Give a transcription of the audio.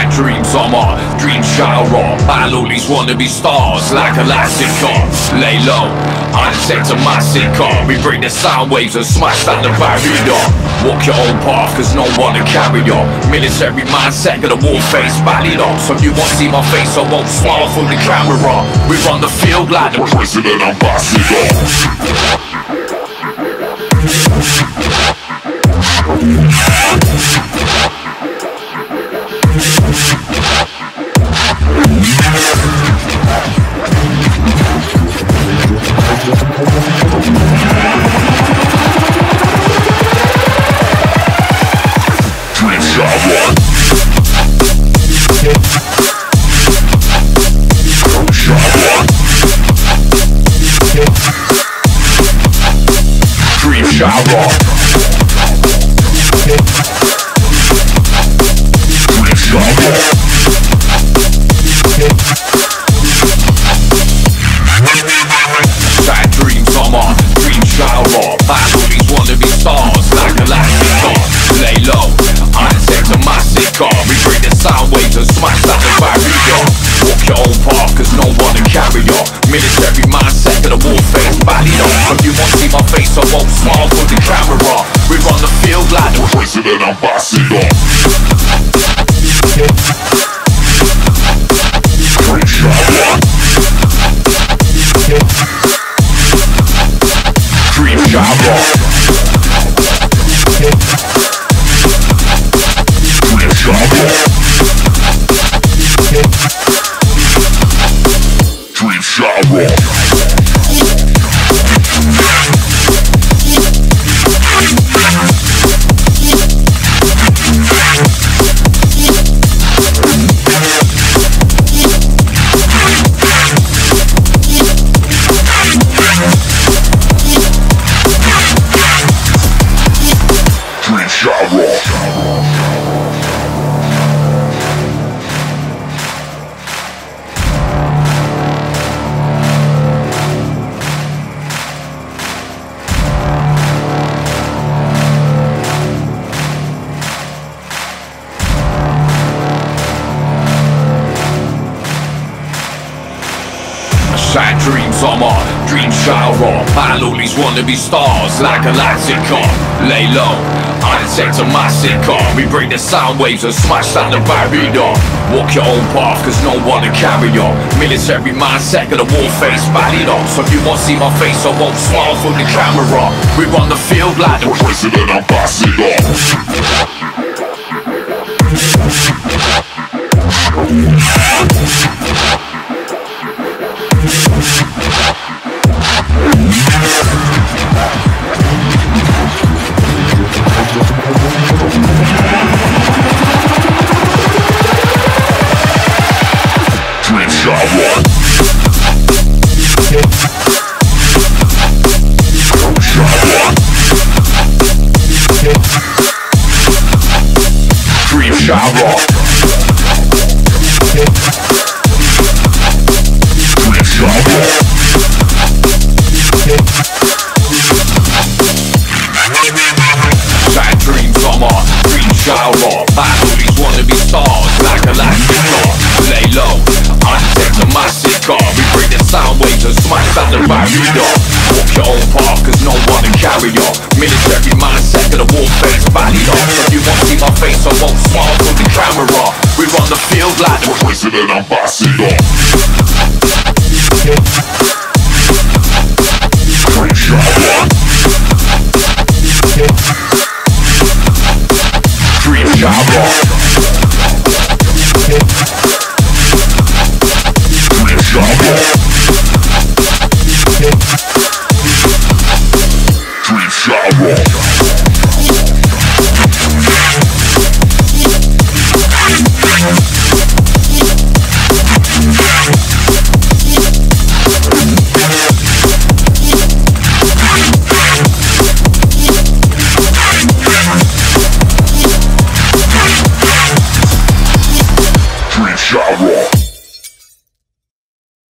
my dreams are more Dream Shatterer. I'll always wanna be stars like a elastic car. Lay low, I set to my car. We bring the sound waves and smash down the barrier. Walk your own path, cause no one to carry on. Military mindset, got a war face, rallied up. So you won't see my face, I won't smile from the camera. We run the field like the president ambassador. Dream Shatterer. We bring the sound waves and smash down the barrier. Walk your own path, cause no one to carry on. Military mindset, got a war face, rallied up. If you won't see my face, I won't smile for the camera. We run the field like the president ambassador. Dream Shatterer. Sad dreams are my Dream Shatterer. I'll always wanna be stars like a elastic car. Lay low, I detect a massive car. We bring the sound waves and smash down the barrier. Walk your own path, cause no one to carry on. Military mindset, got a war face, rallied up. So if you won't see my face, I won't smile from the camera. We run the field like the president ambassador. Dream Shatterer. We bring the sound waves and smash down the barrier. Walk your own path, cause no one to carry on. Military mindset, got a war face, rallied up. So if you won't see my face, I won't smile for the camera. We run the field like the president ambassador. Dream Shatterer. Dream Shatterer. Dream Shatterer. Dream Shatterer.